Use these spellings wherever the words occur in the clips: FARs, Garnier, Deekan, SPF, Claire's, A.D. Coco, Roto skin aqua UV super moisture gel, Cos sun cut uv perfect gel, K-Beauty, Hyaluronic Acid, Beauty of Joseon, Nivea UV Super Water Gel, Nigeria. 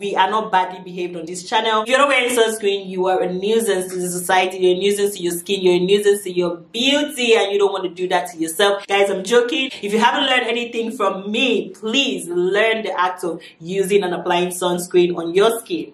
We are not badly behaved on this channel. If you're not wearing sunscreen, you are a nuisance to the society, you're a nuisance to your skin, you're a nuisance to your beauty, and you don't want to do that to yourself. Guys, I'm joking. If you haven't learned anything from me, please learn the act of using and applying sunscreen on your skin.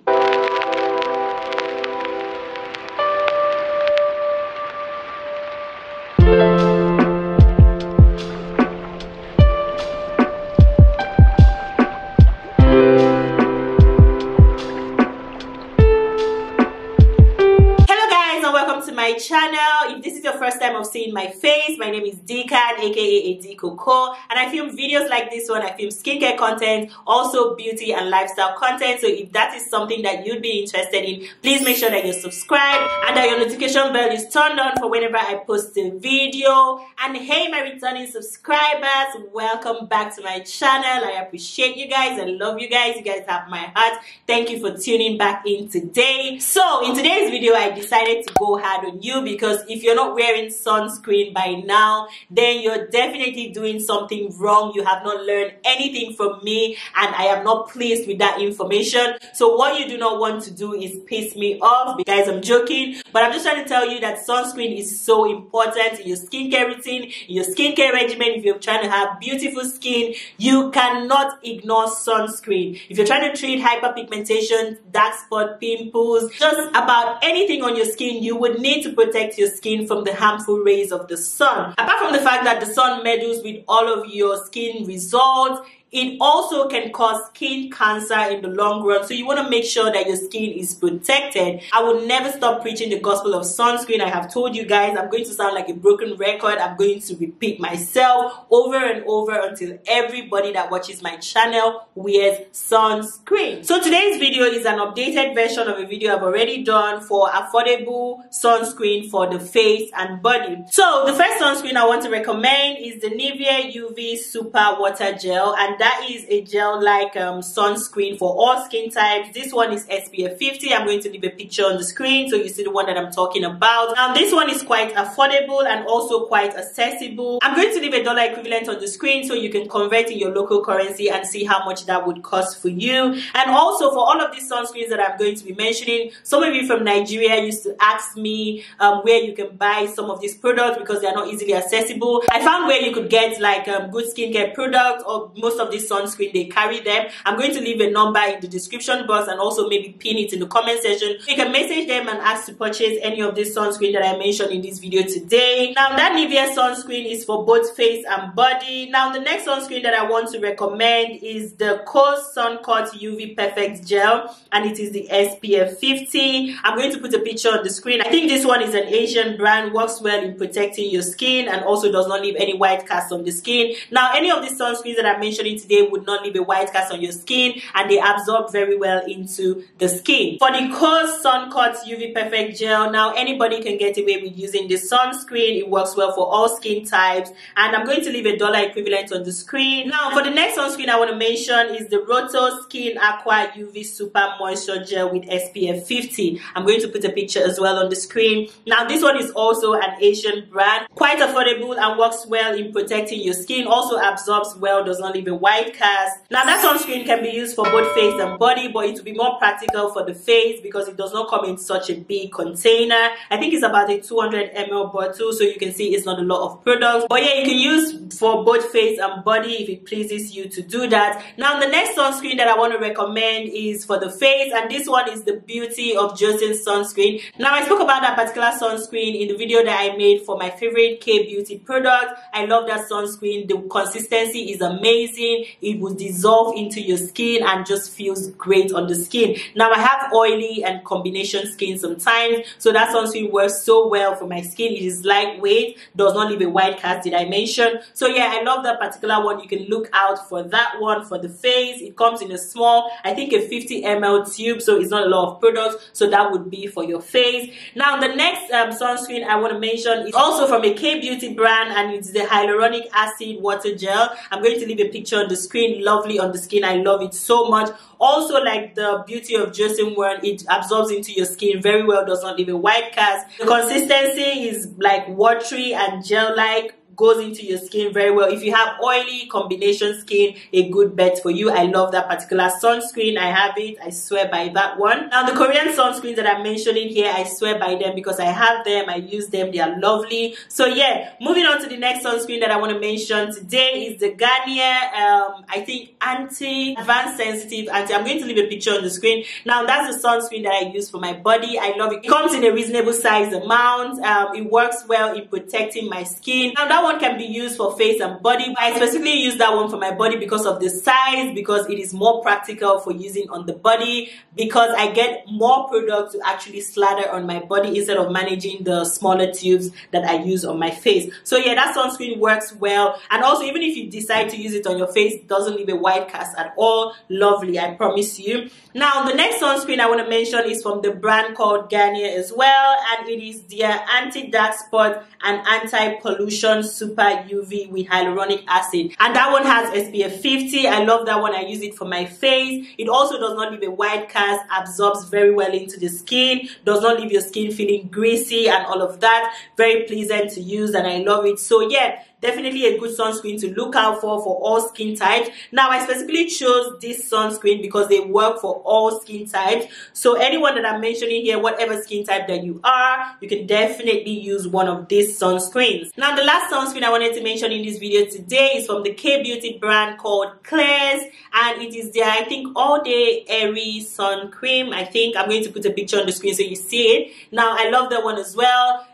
Channel. If this is your first time of seeing my face, my name is Deekan, aka A.D. Coco, and I film videos like this one. I film skincare content, also beauty and lifestyle content. So if that is something that you'd be interested in, please make sure that you're subscribed and that your notification bell is turned on for whenever I post a video. And hey, my returning subscribers, welcome back to my channel. I appreciate you guys. I love you guys. You guys have my heart. Thank you for tuning back in today. So in today's video, I decided to go hard on you, because if you're not wearing sunscreen by now, then you're definitely doing something wrong. You have not learned anything from me, and I am not pleased with that information. So what you do not want to do is piss me off. Guys, I'm joking, but I'm just trying to tell you that sunscreen is so important in your skincare routine, in your skincare regimen. If you're trying to have beautiful skin, you cannot ignore sunscreen. If you're trying to treat hyperpigmentation, dark spot, pimples, just about anything on your skin, you would need to protect your skin from the harmful rays of the sun. Apart from the fact that the sun meddles with all of your skin results, it also can cause skin cancer in the long run. So you want to make sure that your skin is protected. I will never stop preaching the gospel of sunscreen. I have told you guys, I'm going to sound like a broken record. I'm going to repeat myself over and over until everybody that watches my channel wears sunscreen. So today's video is an updated version of a video I've already done for affordable sunscreen for the face and body. So the first sunscreen I want to recommend is the Nivea UV Super Water Gel, and that is a gel-like sunscreen for all skin types. This one is SPF 50. I'm going to leave a picture on the screen so you see the one that I'm talking about. Now, this one is quite affordable and also quite accessible. I'm going to leave a dollar equivalent on the screen so you can convert in your local currency and see how much that would cost for you. And also, for all of these sunscreens that I'm going to be mentioning, some of you from Nigeria used to ask me where you can buy some of these products because they are not easily accessible. I found where you could get like good skincare products, or most of this sunscreen, they carry them. I'm going to leave a number in the description box and also maybe pin it in the comment section. You can message them and ask to purchase any of this sunscreen that I mentioned in this video today. Now, that Nivea sunscreen is for both face and body. Now, the next sunscreen that I want to recommend is the Cos Sun Cut UV Perfect Gel, and it is the SPF 50. I'm going to put a picture on the screen. I think this one is an Asian brand, works well in protecting your skin and also does not leave any white cast on the skin. Now, any of these sunscreens that I mentioned today would not leave a white cast on your skin, and they absorb very well into the skin. For the Cos Sun Cut UV Perfect Gel, now anybody can get away with using this sunscreen. It works well for all skin types, and I'm going to leave a dollar equivalent on the screen. Now, for the next sunscreen I want to mention is the Roto Skin Aqua UV Super Moisture Gel with SPF 50. I'm going to put a picture as well on the screen. Now, this one is also an Asian brand, quite affordable and works well in protecting your skin, also absorbs well, does not leave a white cast. Now, that sunscreen can be used for both face and body, but it will be more practical for the face because it does not come in such a big container. I think it's about a 200 ml bottle, so you can see it's not a lot of products. But yeah, you can use for both face and body if it pleases you to do that. Now, the next sunscreen that I want to recommend is for the face, and this one is the Beauty of Joseon sunscreen. Now, I spoke about that particular sunscreen in the video that I made for my favorite K-Beauty product. I love that sunscreen. The consistency is amazing. It will dissolve into your skin and just feels great on the skin. Now, I have oily and combination skin sometimes, so that sunscreen works so well for my skin. It is lightweight, does not leave a white cast, did I mention? So yeah, I love that particular one. You can look out for that one for the face. It comes in a small, I think a 50 ml tube, so it's not a lot of products, so that would be for your face. Now, the next sunscreen I want to mention is also from a K-Beauty brand, and it's the Hyaluronic Acid Water Gel. I'm going to leave a picture on the screen. Lovely on the skin, I love it so much. Also, like the Beauty of Joseon one, it absorbs into your skin very well, does not leave a white cast. The consistency is like watery and gel like, goes into your skin very well. If you have oily combination skin, a good bet for you. I love that particular sunscreen. I have it. I swear by that one. Now the Korean sunscreens that I'm mentioning here, I swear by them because I have them. I use them. They are lovely. So yeah, moving on to the next sunscreen that I want to mention today is the Garnier, I think Anti-Advanced Sensitive Anti. I'm going to leave a picture on the screen. Now that's the sunscreen that I use for my body. I love it. It comes in a reasonable size amount. It works well in protecting my skin. Now that one can be used for face and body. I specifically use that one for my body because of the size, because it is more practical for using on the body, because I get more product to actually slather on my body instead of managing the smaller tubes that I use on my face. So yeah, that sunscreen works well. And also, even if you decide to use it on your face, it doesn't leave a white cast at all. Lovely, I promise you. Now the next sunscreen I want to mention is from the brand called Garnier as well, and it is their Anti-Dark Spot and Anti-Pollution Super UV with Hyaluronic Acid, and that one has SPF 50. I love that one. I use it for my face. It also does not leave a white cast, absorbs very well into the skin, does not leave your skin feeling greasy and all of that. Very pleasant to use and I love it. So yeah, definitely a good sunscreen to look out for all skin types. Now, I specifically chose this sunscreen because they work for all skin types. So anyone that I'm mentioning here, whatever skin type that you are, you can definitely use one of these sunscreens. Now, the last sunscreen I wanted to mention in this video today is from the K-Beauty brand called Claire's, and it is their, I think, All Day Airy Sun Cream. I think I'm going to put a picture on the screen so you see it. Now, I love that one as well.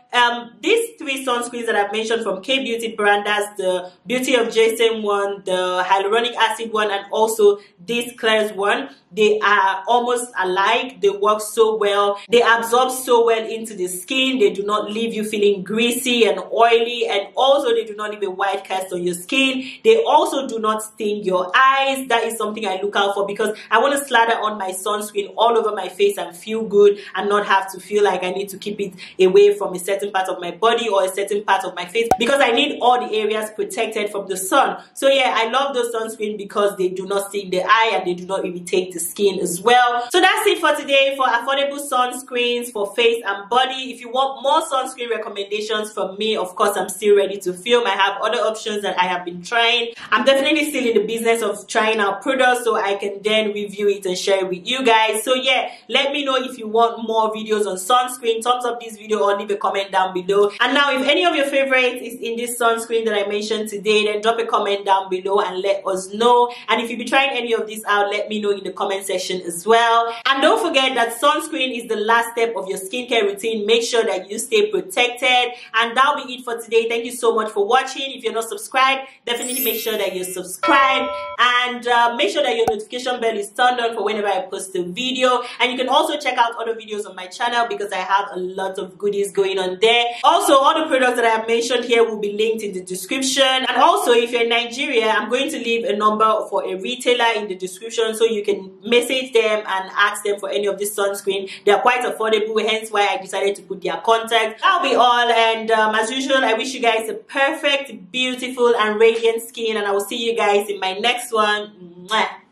These three sunscreens that I've mentioned from K-Beauty brand, that's the Beauty of Joseon one, the Hyaluronic Acid one, and also this Claire's one, they are almost alike. They work so well. They absorb so well into the skin. They do not leave you feeling greasy and oily, and also they do not leave a white cast on your skin. They also do not sting your eyes. That is something I look out for because I want to slather on my sunscreen all over my face and feel good and not have to feel like I need to keep it away from a certain part of my body or a certain part of my face, because I need all the areas protected from the sun. So yeah, I love those sunscreen because they do not sting the eye and they do not irritate the skin as well. So that's it for today for affordable sunscreens for face and body. If you want more sunscreen recommendations from me, of course, I'm still ready to film. I have other options that I have been trying. I'm definitely still in the business of trying out products so I can then review it and share it with you guys. So yeah, let me know if you want more videos on sunscreen. Thumbs up this video or leave a comment down below. And now, if any of your favorites is in this sunscreen that I mentioned today, then drop a comment down below and let us know. And if you've been trying any of these out, let me know in the comment section as well. And don't forget that sunscreen is the last step of your skincare routine. Make sure that you stay protected. And that'll be it for today. Thank you so much for watching. If you're not subscribed, definitely make sure that you're subscribed, and make sure that your notification bell is turned on for whenever I post a video. And you can also check out other videos on my channel because I have a lot of goodies going on there. Also, all the products that I have mentioned here will be linked in the description. And also, if you're in Nigeria, I'm going to leave a number for a retailer in the description so you can message them and ask them for any of this sunscreen. They are quite affordable, hence why I decided to put their contact. That'll be all, and as usual, I wish you guys a perfect, beautiful and radiant skin, and I will see you guys in my next one. Mwah.